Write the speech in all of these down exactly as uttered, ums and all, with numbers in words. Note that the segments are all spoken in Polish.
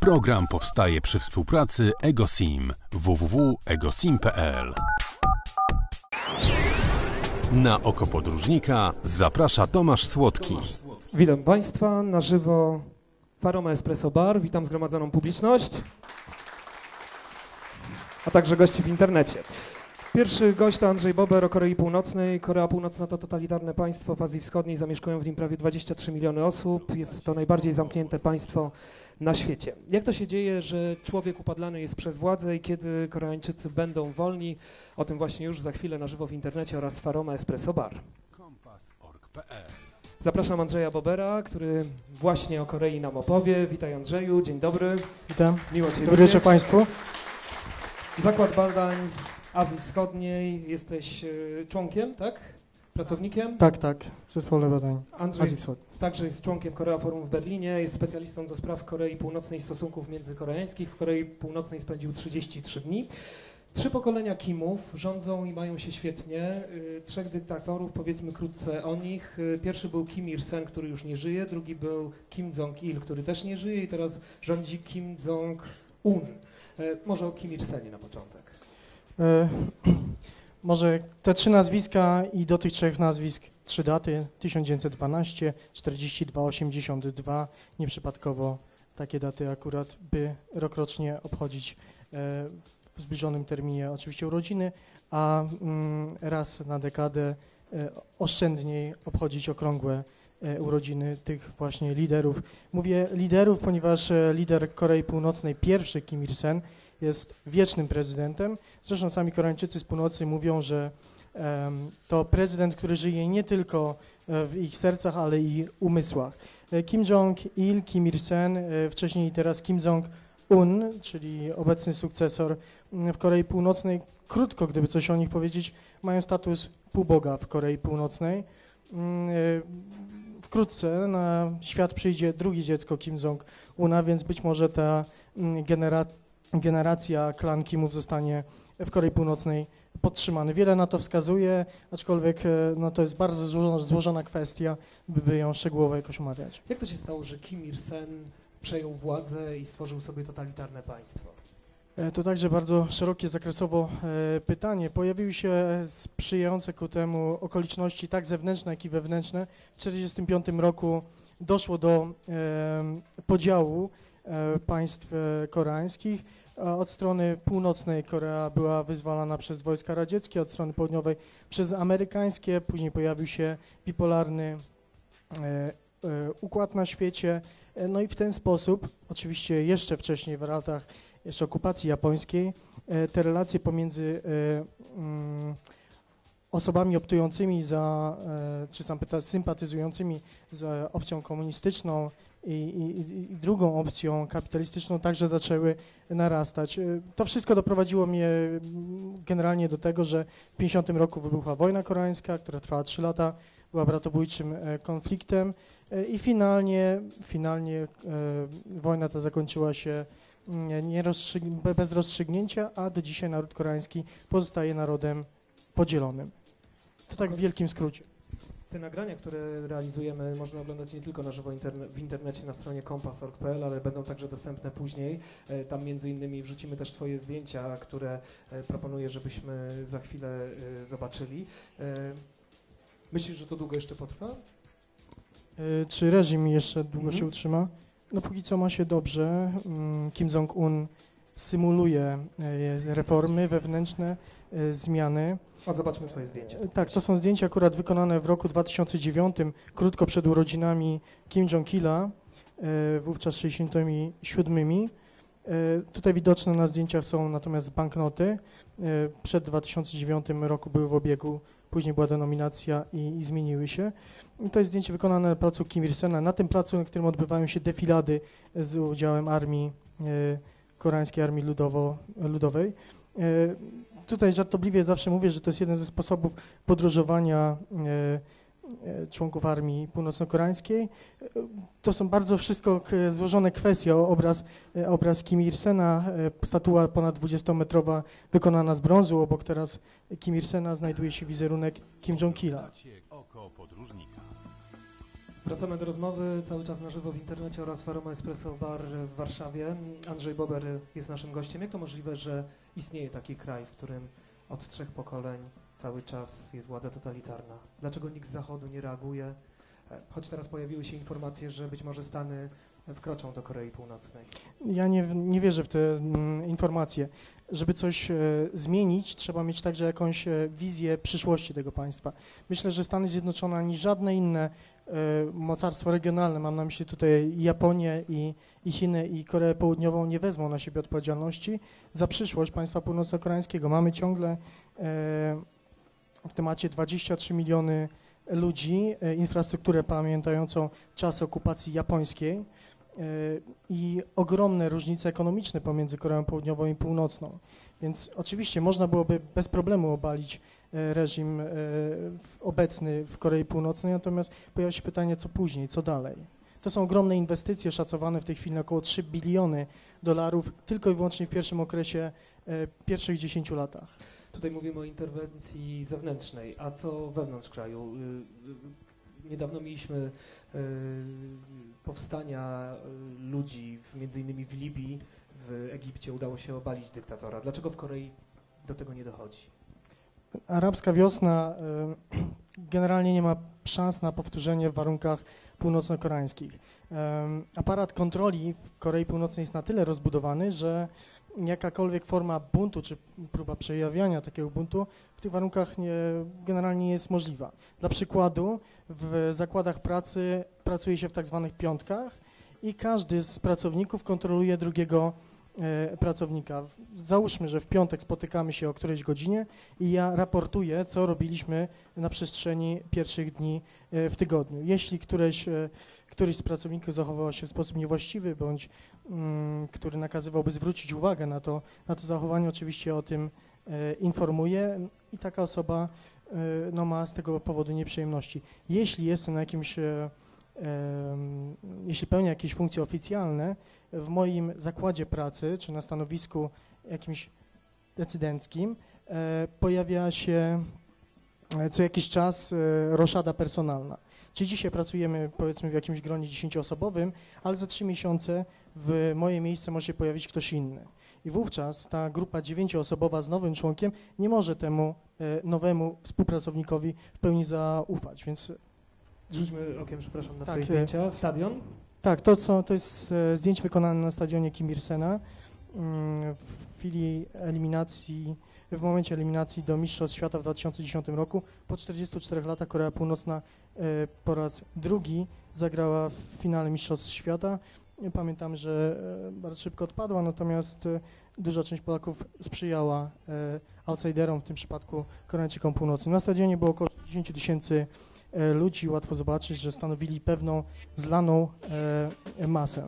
Program powstaje przy współpracy EgoSim w w w kropka egosim kropka p l. Na Oko Podróżnika zaprasza Tomasz Słodki. Witam Państwa na żywo w Aroma Espresso Bar. Witam zgromadzoną publiczność, a także gości w internecie. Pierwszy gość to Andrzej Bober o Korei Północnej. Korea Północna to totalitarne państwo w Azji Wschodniej. Zamieszkują w nim prawie dwadzieścia trzy miliony osób. Jest to najbardziej zamknięte państwo na świecie. Jak to się dzieje, że człowiek upadlany jest przez władzę i kiedy Koreańczycy będą wolni? O tym właśnie już za chwilę na żywo w internecie oraz w Aroma Espresso Bar. Zapraszam Andrzeja Bobera, który właśnie o Korei nam opowie. Witaj Andrzeju, dzień dobry. Witam. Miło Cię Dobry wieczór Państwu. Zakład Badań Azji Wschodniej. Jesteś y, członkiem, tak? Pracownikiem? Tak, tak. Zespole badań Andrzej Azji Wschodniej. Także jest członkiem Korea Forum w Berlinie. Jest specjalistą do spraw Korei Północnej i stosunków międzykoreańskich. W Korei Północnej spędził trzydzieści trzy dni. Trzy pokolenia Kimów rządzą i mają się świetnie. Y, trzech dyktatorów, powiedzmy krótce o nich. Y, pierwszy był Kim Il-sen, który już nie żyje. Drugi był Kim Jong-il, który też nie żyje. I teraz rządzi Kim Jong-un. Y, może o Kim Il-senie na początek. E, może te trzy nazwiska i do tych trzech nazwisk trzy daty, tysiąc dziewięćset dwanaście, czterdzieści dwa, osiemdziesiąt dwa, nieprzypadkowo takie daty akurat, by rokrocznie obchodzić e, w zbliżonym terminie oczywiście urodziny, a mm, raz na dekadę e, oszczędniej obchodzić okrągłe e, urodziny tych właśnie liderów. Mówię liderów, ponieważ e, lider Korei Północnej, pierwszy Kim Il-sen, jest wiecznym prezydentem. Zresztą sami Koreańczycy z północy mówią, że um, to prezydent, który żyje nie tylko w ich sercach, ale i umysłach. Kim Jong-il, Kim Il-sen, wcześniej i teraz Kim Jong-un, czyli obecny sukcesor w Korei Północnej. Krótko, gdyby coś o nich powiedzieć, mają status półboga w Korei Północnej. Wkrótce na świat przyjdzie drugie dziecko Kim Jong-una, więc być może ta generacja generacja klan Kimów zostanie w Korei Północnej podtrzymany. Wiele na to wskazuje, aczkolwiek no, to jest bardzo złożona, złożona kwestia, by ją szczegółowo jakoś omawiać. Jak to się stało, że Kim Il-sen przejął władzę i stworzył sobie totalitarne państwo? To także bardzo szerokie zakresowo pytanie. Pojawiły się sprzyjające ku temu okoliczności tak zewnętrzne, jak i wewnętrzne. W tysiąc dziewięćset czterdziestym piątym roku doszło do e, podziału e, państw koreańskich. Od strony północnej Korea była wyzwalana przez wojska radzieckie, od strony południowej przez amerykańskie. Później pojawił się bipolarny e, e, układ na świecie. E, no i w ten sposób, oczywiście jeszcze wcześniej w latach jeszcze okupacji japońskiej, e, te relacje pomiędzy e, mm, osobami optującymi za, e, czy sympatyzującymi z opcją komunistyczną I, i, i drugą opcją kapitalistyczną także zaczęły narastać. To wszystko doprowadziło mnie generalnie do tego, że w pięćdziesiątym roku wybuchła wojna koreańska, która trwała trzy lata, była bratobójczym konfliktem i finalnie, finalnie wojna ta zakończyła się nie rozstrzygn- bez rozstrzygnięcia, a do dzisiaj naród koreański pozostaje narodem podzielonym. To tak w wielkim skrócie. Te nagrania, które realizujemy, można oglądać nie tylko na żywo interne- w internecie na stronie kompas kropka org kropka p l, ale będą także dostępne później. E, tam między innymi wrzucimy też Twoje zdjęcia, które e, proponuję, żebyśmy za chwilę e, zobaczyli. E, myślisz, że to długo jeszcze potrwa? E, czy reżim jeszcze długo mhm. się utrzyma? No póki co ma się dobrze. Mm, Kim Jong-un symuluje e, reformy wewnętrzne, e, zmiany. A zobaczmy twoje zdjęcia. Tak, to są zdjęcia akurat wykonane w roku dwa tysiące dziewiątym, krótko przed urodzinami Kim Jong-ila, e, wówczas sześćdziesiątymi siódmymi. E, tutaj widoczne na zdjęciach są natomiast banknoty. E, przed dwa tysiące dziewiątym roku były w obiegu, później była denominacja i, i zmieniły się. I to jest zdjęcie wykonane na placu Kim Il-sena, na tym placu, na którym odbywają się defilady z udziałem armii, e, koreańskiej armii ludowo, ludowej. E, Tutaj żartobliwie zawsze mówię, że to jest jeden ze sposobów podróżowania e, e, członków armii północno-koreańskiej. E, to są bardzo wszystko k- złożone kwestie. O, obraz, e, obraz Kim Il-sena, e, statua ponad dwudziestometrowa wykonana z brązu. Obok teraz Kim Il-sena znajduje się wizerunek Kim Jong-ila. Wracamy do rozmowy cały czas na żywo w internecie oraz Faromo Espresso Bar w Warszawie. Andrzej Bober jest naszym gościem. Jak to możliwe, że istnieje taki kraj, w którym od trzech pokoleń cały czas jest władza totalitarna? Dlaczego nikt z Zachodu nie reaguje? Choć teraz pojawiły się informacje, że być może Stany wkroczą do Korei Północnej. Ja nie, nie wierzę w te m, informacje. Żeby coś e, zmienić, trzeba mieć także jakąś e, wizję przyszłości tego państwa. Myślę, że Stany Zjednoczone ani żadne inne e, mocarstwo regionalne, mam na myśli tutaj Japonię i, i Chiny i Koreę Południową, nie wezmą na siebie odpowiedzialności za przyszłość państwa północno-koreańskiego. Mamy ciągle e, w temacie dwadzieścia trzy miliony ludzi, e, infrastrukturę pamiętającą czas okupacji japońskiej, i ogromne różnice ekonomiczne pomiędzy Koreą Południową i Północną. Więc oczywiście można byłoby bez problemu obalić reżim obecny w Korei Północnej, natomiast pojawia się pytanie, co później, co dalej. To są ogromne inwestycje szacowane w tej chwili na około trzy biliony dolarów tylko i wyłącznie w pierwszym okresie, w pierwszych dziesięciu latach. Tutaj mówimy o interwencji zewnętrznej, a co wewnątrz kraju? Niedawno mieliśmy y, powstania y, ludzi, między innymi w Libii, w Egipcie udało się obalić dyktatora. Dlaczego w Korei do tego nie dochodzi? Arabska wiosna y, generalnie nie ma szans na powtórzenie w warunkach północno-koreańskich. Y, aparat kontroli w Korei Północnej jest na tyle rozbudowany, że jakakolwiek forma buntu czy próba przejawiania takiego buntu w tych warunkach nie, generalnie nie jest możliwa. Dla przykładu w zakładach pracy pracuje się w tak zwanych piątkach i każdy z pracowników kontroluje drugiego e, pracownika. Załóżmy, że w piątek spotykamy się o którejś godzinie i ja raportuję, co robiliśmy na przestrzeni pierwszych dni e, w tygodniu. Jeśli któreś e, któryś z pracowników zachowywał się w sposób niewłaściwy, bądź mm, który nakazywałby zwrócić uwagę na to, na to zachowanie, oczywiście o tym e, informuje i taka osoba e, no, ma z tego powodu nieprzyjemności. Jeśli jestem na jakimś, e, e, jeśli pełnię jakieś funkcje oficjalne w moim zakładzie pracy, czy na stanowisku jakimś decydenckim, e, pojawia się co jakiś czas e, roszada personalna. Czy dzisiaj pracujemy, powiedzmy, w jakimś gronie dziesięcioosobowym, ale za trzy miesiące w moje miejsce może się pojawić ktoś inny. I wówczas ta grupa dziewięcioosobowa z nowym członkiem nie może temu e, nowemu współpracownikowi w pełni zaufać, więc... Rzućmy okiem, przepraszam, na tak, twoje zdjęcia. Stadion? Tak, to, co, to jest e, zdjęcie wykonane na stadionie Kim Il-sena mm, w chwili eliminacji... W momencie eliminacji do Mistrzostw Świata w dwa tysiące dziesiątym roku po czterdziestu czterech latach Korea Północna y, po raz drugi zagrała w finale Mistrzostw Świata. Pamiętam, że y, bardzo szybko odpadła, natomiast y, duża część Polaków sprzyjała y, outsiderom, w tym przypadku Koreańczykom Północnym. Na stadionie było około dziesięciu tysięcy y, ludzi. Łatwo zobaczyć, że stanowili pewną zlaną y, masę.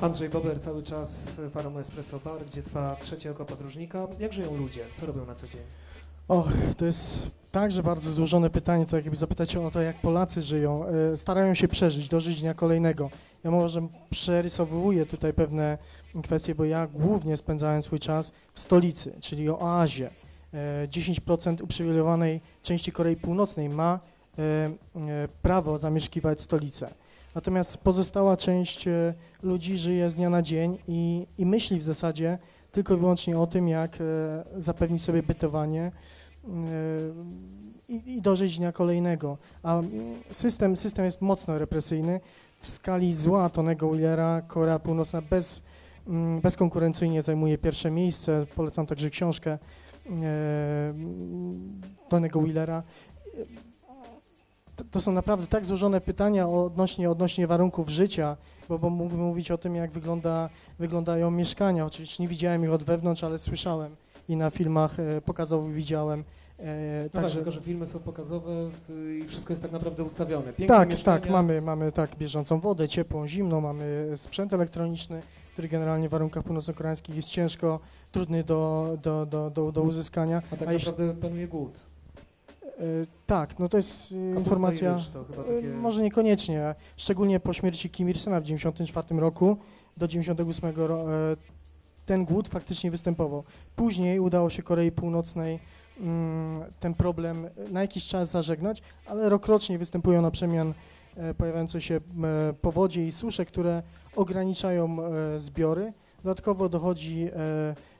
Andrzej Bober cały czas w Faromo Espresso Bar, gdzie trwa trzecie oko podróżnika. Jak żyją ludzie? Co robią na co dzień? Och, to jest także bardzo złożone pytanie, to jakby zapytać o to, jak Polacy żyją. Starają się przeżyć, dożyć dnia kolejnego. Ja może przerysowuję tutaj pewne kwestie, bo ja głównie spędzałem swój czas w stolicy, czyli oazie. dziesięć procent uprzywilejowanej części Korei Północnej ma prawo zamieszkiwać stolicę. Natomiast pozostała część ludzi żyje z dnia na dzień i, i myśli w zasadzie tylko i wyłącznie o tym, jak e, zapewnić sobie bytowanie e, i, i dożyć dnia kolejnego. A system, system jest mocno represyjny. W skali zła Tonego Willera Korea Północna bez, m, bezkonkurencyjnie zajmuje pierwsze miejsce. Polecam także książkę e, Tonego Willera. To są naprawdę tak złożone pytania odnośnie, odnośnie warunków życia, bo, bo mówimy mówić o tym, jak wygląda, wyglądają mieszkania. Oczywiście nie widziałem ich od wewnątrz, ale słyszałem i na filmach e, pokazowych widziałem. E, no także, tak, tylko że filmy są pokazowe i wszystko jest tak naprawdę ustawione. Piękne tak, mieszkania. Tak, mamy, mamy tak bieżącą wodę, ciepłą, zimną, mamy sprzęt elektroniczny, który generalnie w warunkach północno-koreańskich jest ciężko, trudny do, do, do, do, do uzyskania. A tak A naprawdę jeśli... panuje głód. Tak, no to jest Kapusta informacja, ryż, to chyba takie... może niekoniecznie, szczególnie po śmierci Kim Il-sena w dziewięćdziesiątym czwartym roku do dziewięćdziesiątego ósmego ten głód faktycznie występował. Później udało się Korei Północnej ten problem na jakiś czas zażegnać, ale rokrocznie występują na przemian pojawiające się powodzie i susze, które ograniczają zbiory. Dodatkowo dochodzi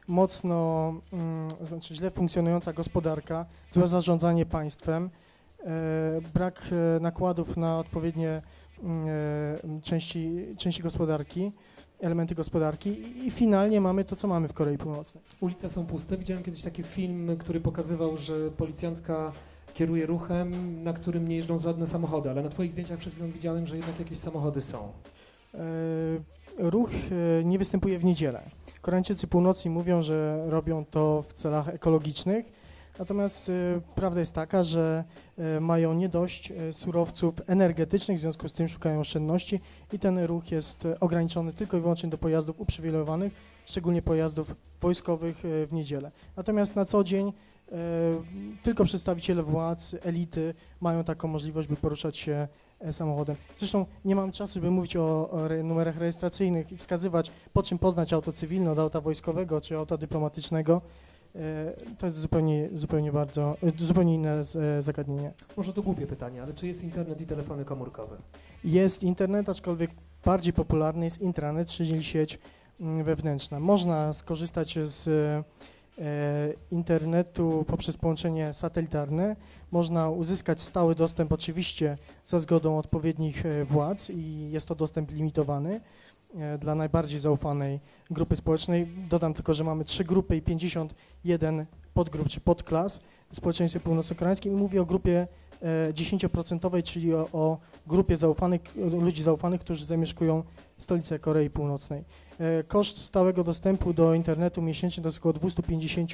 mocno, znaczy źle funkcjonująca gospodarka, złe zarządzanie państwem, brak nakładów na odpowiednie części, części gospodarki, elementy gospodarki i finalnie mamy to, co mamy w Korei Północnej. Ulice są puste. Widziałem kiedyś taki film, który pokazywał, że policjantka kieruje ruchem, na którym nie jeżdżą żadne samochody, ale na twoich zdjęciach przed chwilą widziałem, że jednak jakieś samochody są. Ruch nie występuje w niedzielę. Koreańczycy północni mówią, że robią to w celach ekologicznych, natomiast prawda jest taka, że mają nie dość surowców energetycznych, w związku z tym szukają oszczędności i ten ruch jest ograniczony tylko i wyłącznie do pojazdów uprzywilejowanych, szczególnie pojazdów wojskowych w niedzielę. Natomiast na co dzień tylko przedstawiciele władz, elity mają taką możliwość, by poruszać się samochodem. Zresztą nie mam czasu, by mówić o numerach rejestracyjnych i wskazywać, po czym poznać auto cywilne od auta wojskowego czy auta dyplomatycznego. To jest zupełnie, zupełnie, bardzo, zupełnie inne zagadnienie. Może to głupie pytanie, ale czy jest internet i telefony komórkowe? Jest internet, aczkolwiek bardziej popularny jest intranet, czyli sieć wewnętrzna. Można skorzystać z internetu poprzez połączenie satelitarne, można uzyskać stały dostęp oczywiście za zgodą odpowiednich władz i jest to dostęp limitowany dla najbardziej zaufanej grupy społecznej. Dodam tylko, że mamy trzy grupy i pięćdziesiąt jeden podgrup czy podklas w społeczeństwie północno-koreańskim i mówię o grupie dziesięcioprocentowej, czyli o, o grupie zaufanych, ludzi zaufanych, którzy zamieszkują stolicę Korei Północnej. Koszt stałego dostępu do internetu miesięcznie to jest około dwieście pięćdziesiąt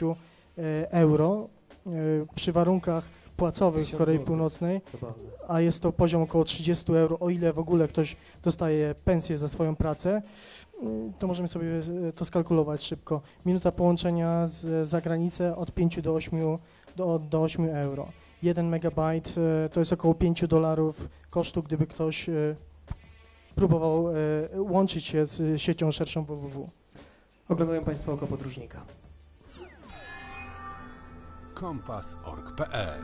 euro przy warunkach płacowych w Korei Północnej, a jest to poziom około trzydzieści euro, o ile w ogóle ktoś dostaje pensję za swoją pracę, to możemy sobie to skalkulować szybko. Minuta połączenia z zagranicy od pięć do ośmiu, do, do ośmiu euro. jeden megabajt to jest około pięć dolarów kosztu, gdyby ktoś próbował łączyć się z siecią szerszą W W W. Oglądają Państwo Oko Podróżnika. kompas kropka org kropka p l.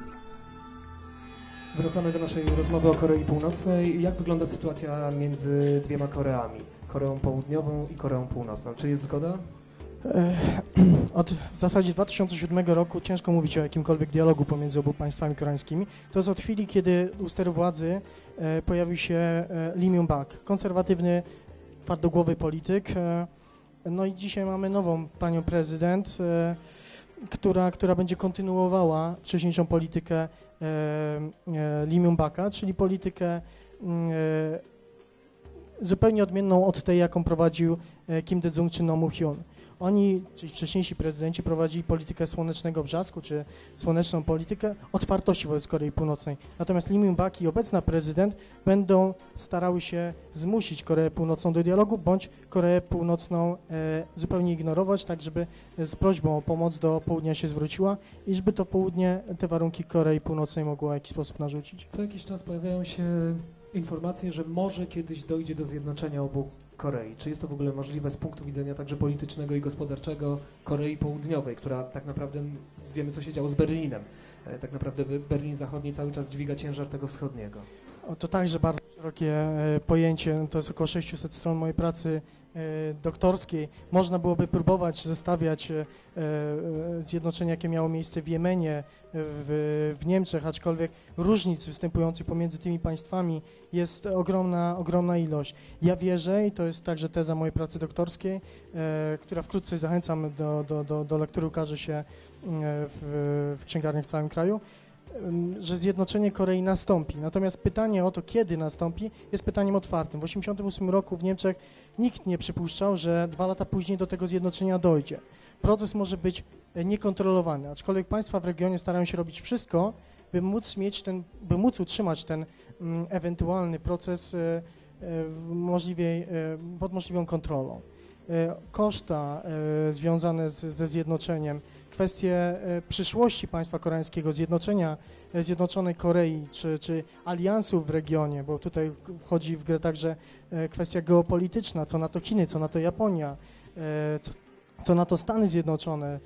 Wracamy do naszej rozmowy o Korei Północnej. Jak wygląda sytuacja między dwiema Koreami? Koreą Południową i Koreą Północną. Czy jest zgoda? Od w zasadzie dwa tysiące siódmego roku ciężko mówić o jakimkolwiek dialogu pomiędzy obu państwami koreańskimi. To jest od chwili, kiedy u steru władzy pojawił się Lee Myung-bak, konserwatywny, twardogłowy polityk. No i dzisiaj mamy nową panią prezydent, która, która będzie kontynuowała wcześniejszą politykę Lee Myung-baka, czyli politykę zupełnie odmienną od tej, jaką prowadził Kim Dae-jung czy Noh Moo-hyun. Oni, czyli wcześniejsi prezydenci, prowadzili politykę słonecznego brzasku, czy słoneczną politykę otwartości wobec Korei Północnej. Natomiast Lee Myung-bak i obecna prezydent będą starały się zmusić Koreę Północną do dialogu, bądź Koreę Północną e, zupełnie ignorować, tak żeby z prośbą o pomoc do południa się zwróciła i żeby to południe te warunki Korei Północnej mogło w jakiś sposób narzucić. Co jakiś czas pojawiają się informacje, że może kiedyś dojdzie do zjednoczenia obu Korei. Czy jest to w ogóle możliwe z punktu widzenia także politycznego i gospodarczego Korei Południowej, która tak naprawdę, wiemy co się działo z Berlinem, tak naprawdę Berlin Zachodni cały czas dźwiga ciężar tego wschodniego. O, to także bardzo szerokie pojęcie, to jest około sześciuset stron mojej pracy doktorskiej. Można byłoby próbować zestawiać zjednoczenie, jakie miało miejsce w Jemenie, w, w Niemczech, aczkolwiek różnic występujących pomiędzy tymi państwami jest ogromna, ogromna ilość. Ja wierzę, i to jest także teza mojej pracy doktorskiej, która wkrótce zachęcam do, do, do, do lektury, ukaże się w, w księgarniach w całym kraju, że zjednoczenie Korei nastąpi. Natomiast pytanie o to, kiedy nastąpi, jest pytaniem otwartym. W tysiąc dziewięćset osiemdziesiątym ósmym roku w Niemczech nikt nie przypuszczał, że dwa lata później do tego zjednoczenia dojdzie. Proces może być niekontrolowany, aczkolwiek państwa w regionie starają się robić wszystko, by móc mieć ten, by móc utrzymać ten mm, ewentualny proces y, y, możliwie, y, pod możliwą kontrolą. Y, koszta y, związane z, ze zjednoczeniem, kwestie przyszłości państwa koreańskiego, zjednoczenia, Zjednoczonej Korei czy, czy aliansów w regionie, bo tutaj wchodzi w grę także kwestia geopolityczna, co na to Chiny, co na to Japonia, co, co na to Stany Zjednoczone.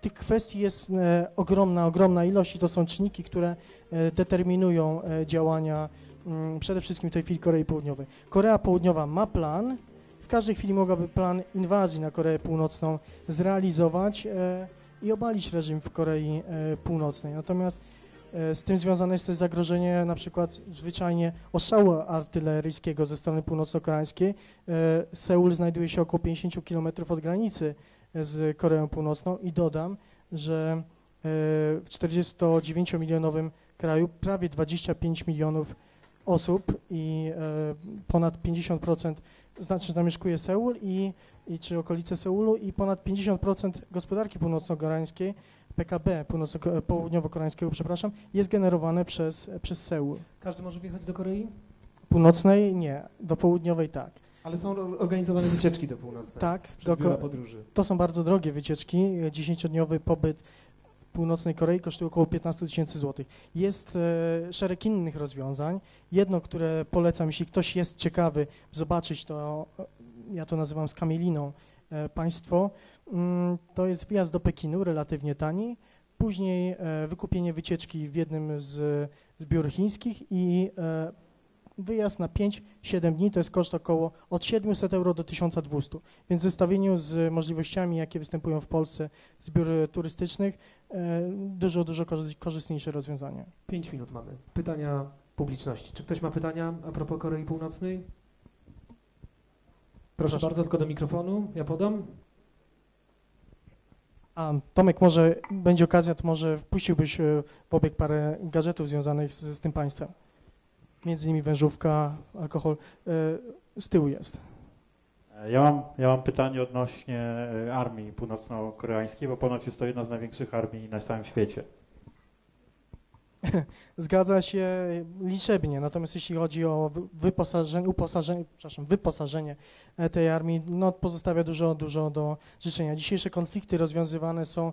Tych kwestii jest ogromna, ogromna ilość i to są czynniki, które determinują działania przede wszystkim w tej chwili Korei Południowej. Korea Południowa ma plan, w każdej chwili mogłaby plan inwazji na Koreę Północną zrealizować i obalić reżim w Korei Północnej. Natomiast z tym związane jest też zagrożenie na przykład zwyczajnie ostrzału artyleryjskiego ze strony północno-koreańskiej. Seul znajduje się około pięćdziesiąt kilometrów od granicy z Koreą Północną i dodam, że w czterdziestu dziewięciu milionowym kraju prawie dwudziestu pięciu milionów osób i ponad pięćdziesiąt procent znaczy zamieszkuje Seul i, i czy okolice Seulu i ponad pięćdziesiąt procent gospodarki północno-koreańskiej P K B południowo-koreańskiego, przepraszam, jest generowane przez, przez Seul. Każdy może wjechać do Korei? Północnej nie, do południowej tak. Ale są organizowane wycieczki do północnej? Tak. Do, podróży. To są bardzo drogie wycieczki, dziesięciodniowy pobyt w północnej Korei kosztuje około piętnastu tysięcy złotych. Jest e, szereg innych rozwiązań. Jedno, które polecam, jeśli ktoś jest ciekawy zobaczyć to, ja to nazywam skamieliną e, państwo, to jest wjazd do Pekinu, relatywnie tani, później e, wykupienie wycieczki w jednym z, z biur chińskich i e, wyjazd na pięć do siedmiu dni, to jest koszt około od siedmiuset euro do tysiąca dwustu. Więc w zestawieniu z możliwościami, jakie występują w Polsce z biur turystycznych, e, dużo, dużo korzystniejsze rozwiązanie. Pięć minut mamy. Pytania publiczności. Czy ktoś ma pytania a propos Korei Północnej? Proszę, Proszę. bardzo, tylko do mikrofonu. Ja podam. A Tomek, może będzie okazja, to może wpuściłbyś w obieg parę gadżetów związanych z, z tym państwem. Między innymi wężówka, alkohol. Z tyłu jest. Ja mam, ja mam pytanie odnośnie armii północno-koreańskiej, bo ponoć jest to jedna z największych armii na całym świecie. Zgadza się liczebnie, natomiast jeśli chodzi o wyposażenie, uposażenie, przepraszam, wyposażenie tej armii, no pozostawia dużo, dużo do życzenia. Dzisiejsze konflikty rozwiązywane są e,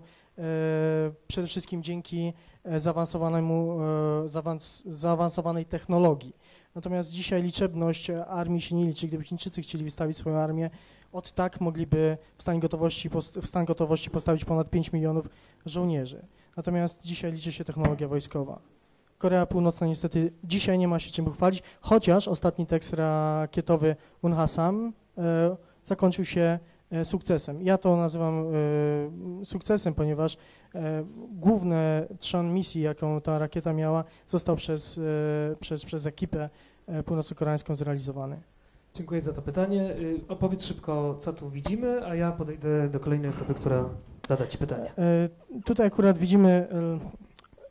przede wszystkim dzięki zaawansowanemu, e, zaawans, zaawansowanej technologii. Natomiast dzisiaj liczebność armii się nie liczy. Gdyby Chińczycy chcieli wystawić swoją armię, od tak mogliby w stan gotowości, w stan gotowości postawić ponad pięć milionów żołnierzy. Natomiast dzisiaj liczy się technologia wojskowa. Korea Północna niestety dzisiaj nie ma się czym pochwalić, chociaż ostatni tekst rakietowy Unhasam e, zakończył się e, sukcesem. Ja to nazywam e, sukcesem, ponieważ e, główny trzon misji, jaką ta rakieta miała, został przez, e, przez, przez ekipę północno-koreańską zrealizowany. Dziękuję za to pytanie. Opowiedz szybko, co tu widzimy, a ja podejdę do kolejnej osoby, która zada ci pytanie. E, tutaj akurat widzimy, e,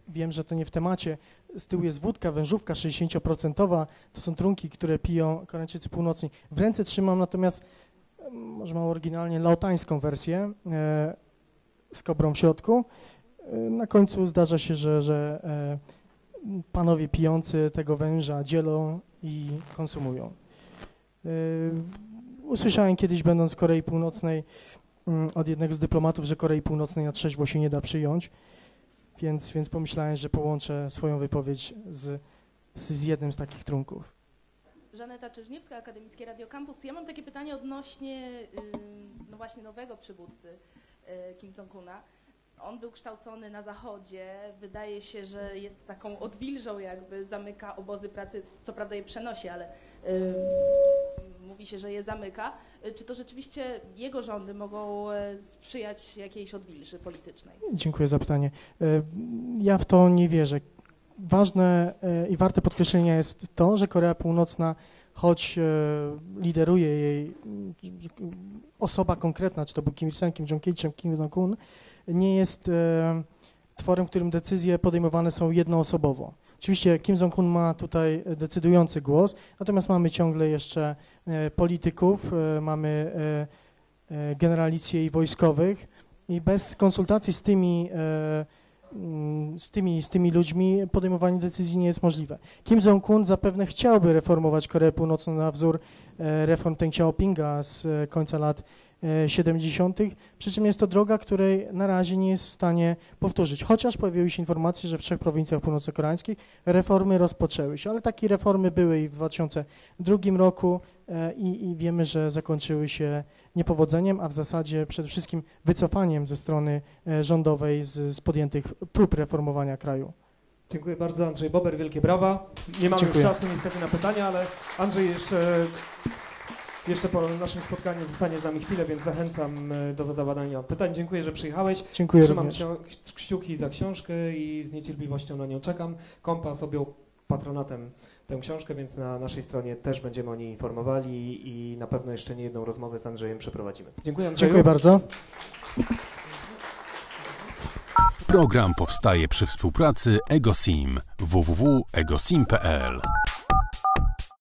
wiem, że to nie w temacie, z tyłu jest wódka, wężówka sześćdziesięcioprocentowa, to są trunki, które piją Koreańczycy Północni. W ręce trzymam natomiast, e, może mało oryginalnie, laotańską wersję e, z kobrą w środku. E, na końcu zdarza się, że, że e, panowie pijący tego węża dzielą i konsumują. E, usłyszałem kiedyś, będąc w Korei Północnej, od jednego z dyplomatów, że Korei Północnej na trzeźwo się nie da przyjąć, więc, więc pomyślałem, że połączę swoją wypowiedź z, z, z jednym z takich trunków. Żaneta Czyżniewska, Akademickie Radio Campus. Ja mam takie pytanie odnośnie yy, no właśnie nowego przywódcy yy, Kim Jong-una. On był kształcony na Zachodzie, wydaje się, że jest taką odwilżą jakby, zamyka obozy pracy, co prawda je przenosi, ale yy, mówi się, że je zamyka. Czy to rzeczywiście jego rządy mogą sprzyjać jakiejś odwilży politycznej? Dziękuję za pytanie. Ja w to nie wierzę. Ważne i warte podkreślenia jest to, że Korea Północna, choć lideruje jej osoba konkretna, czy to był Kim Il-sung, Kim Jong-il, czy Kim Jong-un, nie jest tworem, w którym decyzje podejmowane są jednoosobowo. Oczywiście Kim Jong-un ma tutaj decydujący głos, natomiast mamy ciągle jeszcze polityków, mamy generalicję i wojskowych i bez konsultacji z tymi, z tymi, z tymi ludźmi podejmowanie decyzji nie jest możliwe. Kim Jong-un zapewne chciałby reformować Koreę Północną na wzór reform Deng Xiaopinga z końca lat siedemdziesiątych, przy czym jest to droga, której na razie nie jest w stanie powtórzyć, chociaż pojawiły się informacje, że w trzech prowincjach północno-koreańskich reformy rozpoczęły się, ale takie reformy były i w dwa tysiące drugim roku i, i wiemy, że zakończyły się niepowodzeniem, a w zasadzie przede wszystkim wycofaniem ze strony rządowej z, z podjętych prób reformowania kraju. Dziękuję bardzo, Andrzej Bober, wielkie brawa. Nie mamy Dziękuję. już czasu niestety na pytania, ale Andrzej jeszcze, jeszcze po naszym spotkaniu zostanie z nami chwilę, więc zachęcam do zadawania pytań. Dziękuję, że przyjechałeś. Dziękuję Trzymam również. kciuki za książkę i z niecierpliwością na nią czekam. Kompas objął patronatem tę książkę, więc na naszej stronie też będziemy o niej informowali i na pewno jeszcze nie jedną rozmowę z Andrzejem przeprowadzimy. Dziękuję, Andrzeju. Dziękuję bardzo. Program powstaje przy współpracy EgoSim, w w w kropka egosim kropka p l.